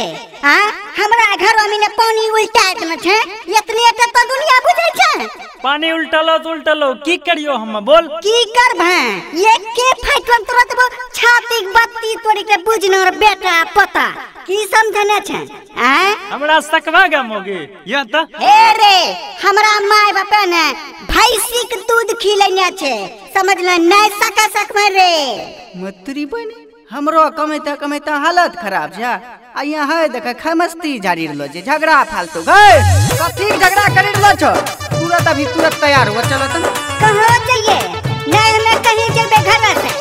छे आ हमरा घरो में पानी उल्टात में छे इतने के तो दुनिया बुझे छे। पानी उल्टालो की करियो हम बोल की करबे ये के फाइकम तुरंत छाती बत्ती तोड़ी के बुझना रे बेटा पता की समझने छे आ हमरा सकवा गमोगे या त हे रे हमरा माय बाप ने भैंसी के दूध खिलैने छे समझले नै सका सकबे रे मतरी बने हमरो कमेता हालत खराब जा आ यहाँ देखा खमस्ती जारी रहलो जे झगड़ा फालतू गए कथी झगड़ा करी रहलो छ तुरंत अभी तुरंत तैयार हो चलो त कहो जाइए नहीं हमें कहीं जेबे घर से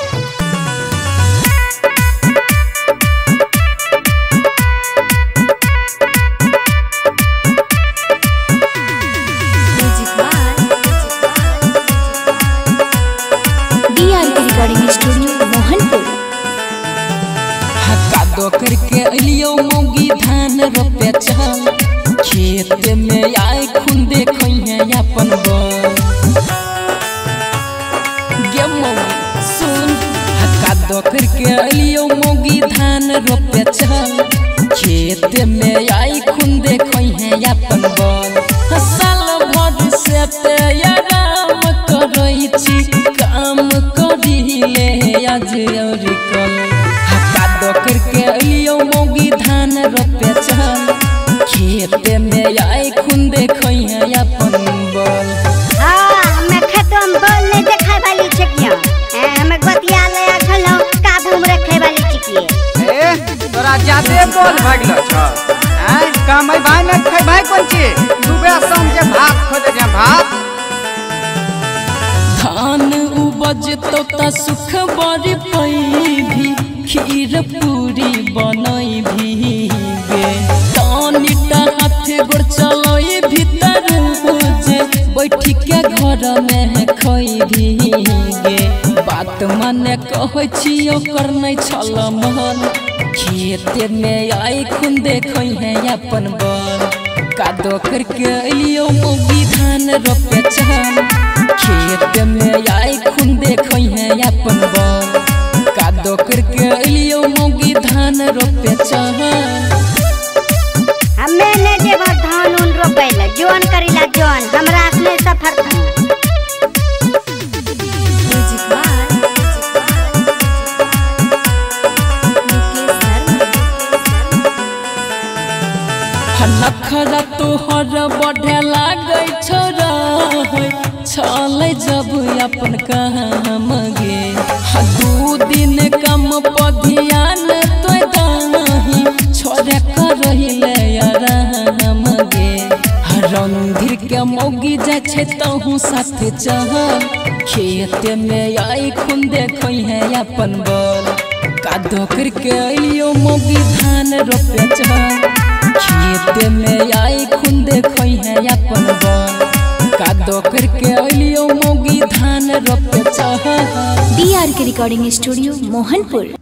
करके अलियो मोगी धान रोपे छ खेत में आए खुन देखै है अपन बल गेमो सुन हका दो करके अलियो मोगी धान रोपे छ खेत में आए खुन देखै है अपन बल फसल भर से ते आराम करै छी काम करी ले आज और कल करके अलियो मोगी धान रोपे छ खेत में आए खुन देखै है अपन बल। हां हमें खतम बल नहीं देखै वाली छिकिया हमें बतिया ले खलो काबू में रखे वाली छिकिए ए तोरा जादे बोल भागलो छ आ कामई भाई न खै भाई कोन छी सुबह शाम जे भात खोजे जे भात धान उपज तो त सुख बरी पैभी खीर पूरी बनई भीगे तनी ता हाथ गोड़ चलई भीतर बुझे बैठ के घर में खई भीगे बात माने कहै छी ओकर नै छल मन खेत में आई खुन देखै है अपन बल कादो करके अलियो मोगी धान रोपे छ खेत में आई खुन देखै है अपन बल कादो करके अलियो मोगी धान रोपे छ हमें ने देव धान उन रोपैला जोन करिला जोन हमरा अपने सफर था खरा तोहर बढ़े लागै छोरा चले जब अपन काम गे दू दिन कम पधियान तो दाही छोरे करहिले आराम गे रंधीर के मोगी जाय छे तहु साथ चह खेत में आई खुन देखै है अपन बल कादो करके अलियो मोगी धान रोपे छ खेत में आई खुन देखै है अपन बल कादो करके अलियो मोगी धान रोपे छ बीआर के रिकॉर्डिंग स्टूडियो मोहनपुर।